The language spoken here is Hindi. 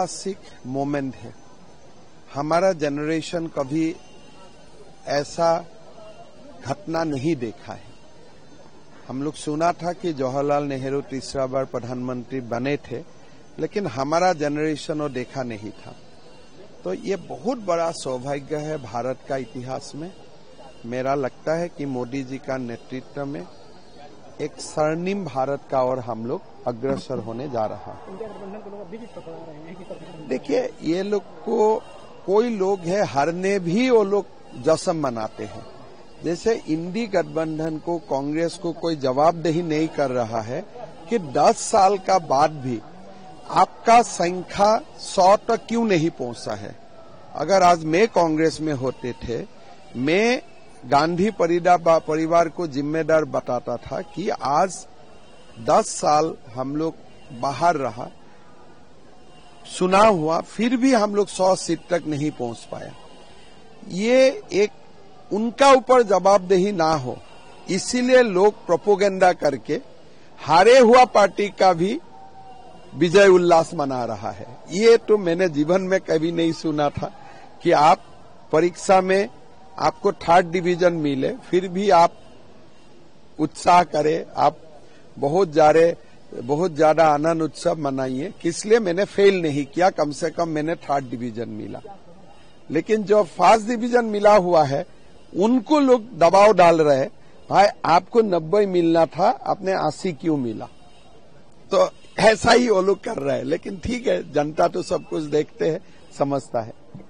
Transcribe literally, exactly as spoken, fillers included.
ऐतिहासिक मोमेंट है। हमारा जनरेशन कभी ऐसा घटना नहीं देखा है। हम लोग सुना था कि जवाहरलाल नेहरू तीसरा बार प्रधानमंत्री बने थे, लेकिन हमारा जनरेशन वो देखा नहीं था। तो ये बहुत बड़ा सौभाग्य है भारत का इतिहास में। मेरा लगता है कि मोदी जी का नेतृत्व में एक स्वर्णिम भारत का और हम लोग अग्रसर होने जा रहा है। देखिए, ये लोग को कोई लोग है हारने भी वो लोग जश्न मनाते हैं। जैसे इंडी गठबंधन को कांग्रेस को कोई जवाबदेही नहीं कर रहा है कि दस साल का बाद भी आपका संख्या सौ तक क्यों नहीं पहुंचा है। अगर आज मैं कांग्रेस में होते थे, मैं गांधी परिवार को जिम्मेदार बताता था कि आज दस साल हम लोग बाहर रहा, चुनाव हुआ, फिर भी हम लोग सौ सीट तक नहीं पहुंच पाया। ये एक उनका ऊपर जवाबदेही ना हो, इसीलिए लोग प्रोपोगेंडा करके हारे हुआ पार्टी का भी विजय उल्लास मना रहा है। ये तो मैंने जीवन में कभी नहीं सुना था कि आप परीक्षा में आपको थर्ड डिवीजन मिले, फिर भी आप उत्साह करें, आप बहुत ज्यादा बहुत ज्यादा आनंद उत्सव मनाइए। इसलिए मैंने फेल नहीं किया, कम से कम मैंने थर्ड डिवीजन मिला। लेकिन जो फर्स्ट डिवीजन मिला हुआ है उनको लोग दबाव डाल रहे हैं, भाई आपको नब्बे मिलना था, आपने अस्सी क्यों मिला। तो ऐसा ही वो लोग कर रहे हैं। लेकिन ठीक है, जनता तो सब कुछ देखते है, समझता है।